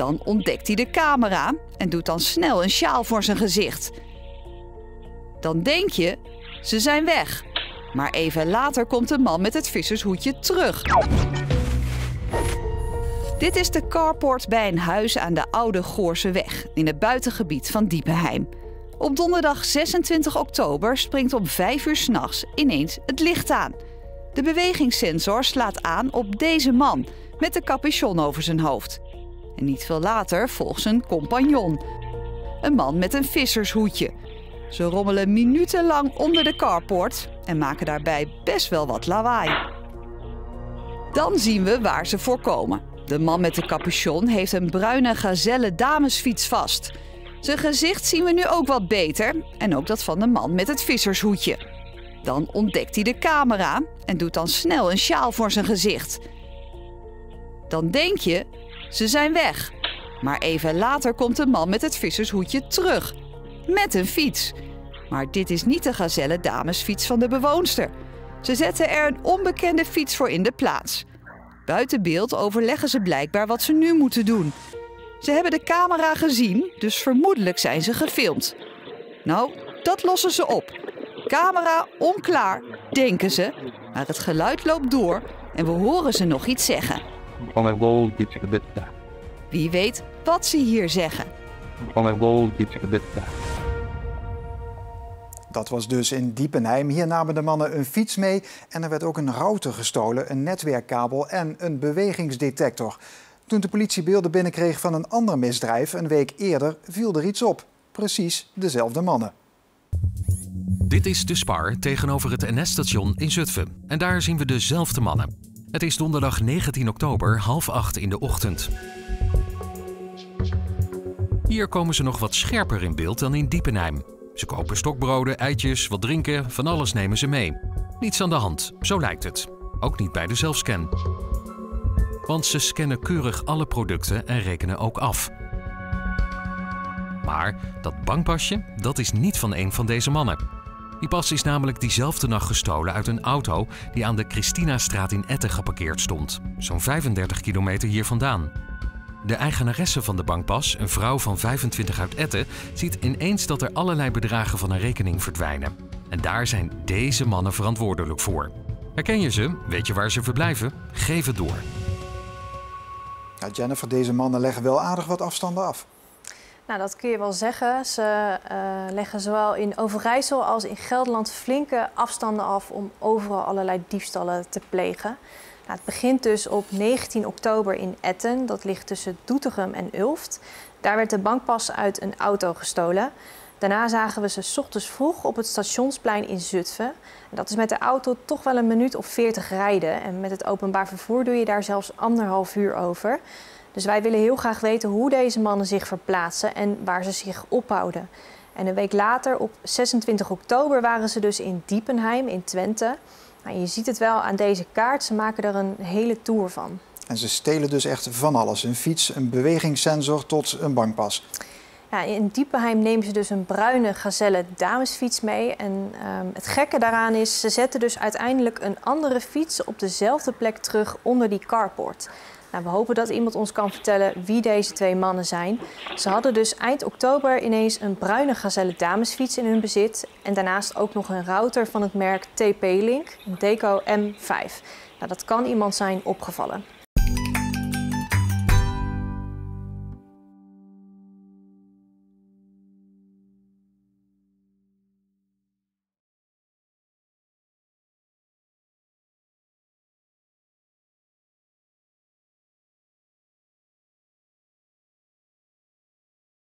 Dan ontdekt hij de camera en doet dan snel een sjaal voor zijn gezicht. Dan denk je, ze zijn weg. Maar even later komt de man met het vissershoedje terug. Dit is de carport bij een huis aan de Oude Goorseweg in het buitengebied van Diepenheim. Op donderdag 26 oktober springt om 5 uur 's nachts ineens het licht aan. De bewegingssensor slaat aan op deze man met de capuchon over zijn hoofd. En niet veel later volgt zijn compagnon. Een man met een vissershoedje. Ze rommelen minutenlang onder de carport en maken daarbij best wel wat lawaai. Dan zien we waar ze voor komen. De man met de capuchon heeft een bruine Gazelle damesfiets vast. Zijn gezicht zien we nu ook wat beter en ook dat van de man met het vissershoedje. Dan ontdekt hij de camera en doet dan snel een sjaal voor zijn gezicht. Dan denk je, ze zijn weg. Maar even later komt de man met het vissershoedje terug. Met een fiets. Maar dit is niet de Gazelle damesfiets van de bewoonster. Ze zetten er een onbekende fiets voor in de plaats. Buiten beeld overleggen ze blijkbaar wat ze nu moeten doen. Ze hebben de camera gezien, dus vermoedelijk zijn ze gefilmd. Nou, dat lossen ze op. Camera onklaar, denken ze. Maar het geluid loopt door en we horen ze nog iets zeggen. Wie weet wat ze hier zeggen. Dat was dus in Diepenheim. Hier namen de mannen een fiets mee en er werd ook een router gestolen, een netwerkkabel en een bewegingsdetector. Toen de politie beelden binnenkreeg van een ander misdrijf een week eerder, viel er iets op. Precies dezelfde mannen. Dit is de Spar tegenover het NS-station in Zutphen. En daar zien we dezelfde mannen. Het is donderdag 19 oktober, 7:30 in de ochtend. Hier komen ze nog wat scherper in beeld dan in Diepenheim. Ze kopen stokbroden, eitjes, wat drinken, van alles nemen ze mee. Niets aan de hand, zo lijkt het. Ook niet bij de zelfscan. Want ze scannen keurig alle producten en rekenen ook af. Maar dat bankpasje, dat is niet van een van deze mannen. Die pas is namelijk diezelfde nacht gestolen uit een auto die aan de Christinastraat in Etten geparkeerd stond. Zo'n 35 kilometer hier vandaan. De eigenaresse van de bankpas, een vrouw van 25 uit Etten, ziet ineens dat er allerlei bedragen van haar rekening verdwijnen. En daar zijn deze mannen verantwoordelijk voor. Herken je ze? Weet je waar ze verblijven? Geef het door. Ja, Jennifer, deze mannen leggen wel aardig wat afstanden af. Nou, dat kun je wel zeggen. Ze leggen zowel in Overijssel als in Gelderland flinke afstanden af om overal allerlei diefstallen te plegen. Nou, het begint dus op 19 oktober in Etten. Dat ligt tussen Doetinchem en Ulft. Daar werd de bankpas uit een auto gestolen. Daarna zagen we ze 's ochtends vroeg op het stationsplein in Zutphen. Dat is met de auto toch wel een minuut of 40 rijden. En met het openbaar vervoer doe je daar zelfs 1,5 uur over. Dus wij willen heel graag weten hoe deze mannen zich verplaatsen en waar ze zich ophouden. En een week later, op 26 oktober, waren ze dus in Diepenheim in Twente. Nou, je ziet het wel aan deze kaart, ze maken er een hele tour van. En ze stelen dus echt van alles. Een fiets, een bewegingssensor tot een bankpas. Ja, in Diepenheim nemen ze dus een bruine Gazelle damesfiets mee. En het gekke daaraan is, ze zetten dus uiteindelijk een andere fiets op dezelfde plek terug onder die carport. Nou, we hopen dat iemand ons kan vertellen wie deze twee mannen zijn. Ze hadden dus eind oktober ineens een bruine Gazelle damesfiets in hun bezit. En daarnaast ook nog een router van het merk TP-Link, een Deco M5. Nou, dat kan iemand zijn opgevallen.